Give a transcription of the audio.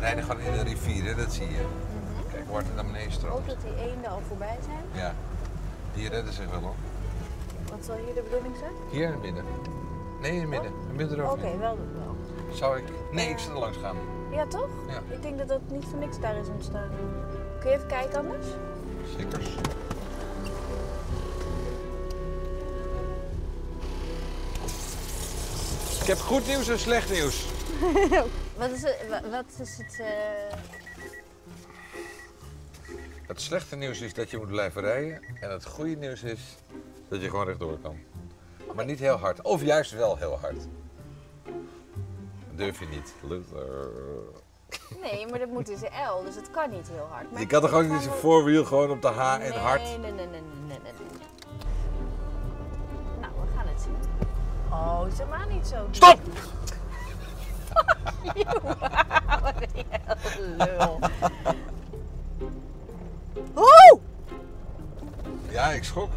we rijden gewoon in de rivier, hè? Dat zie je. Kijk, hoe hard het naar beneden stroomt. Ik hoop dat die eenden al voorbij zijn. Ja, die redden zich wel, hoor. Wat zal hier de bedoeling zijn? Hier in het midden. Nee, in het midden. In het midden er ook niet. Oké, wel dat wel. Zou ik... Nee, ik zal er langs gaan. Ja, toch? Ja. Ik denk dat dat niet voor niks daar is ontstaan. Kun je even kijken anders? Zeker. Ik heb goed nieuws en slecht nieuws. Wat is het? Het slechte nieuws is dat je moet blijven rijden. En het goede nieuws is dat je gewoon rechtdoor kan. Okay. Maar niet heel hard. Of juist wel heel hard. Dat durf je niet. Nee, maar dat moet dus een L, dus het kan niet heel hard. Maar je kan toch ook niet zijn voorwiel gewoon op de H en hard? Nee. Nou, we gaan het zien. Oh, zeg maar niet zo. Stop! Wat een lul. Oeh! Ja, ik schrok.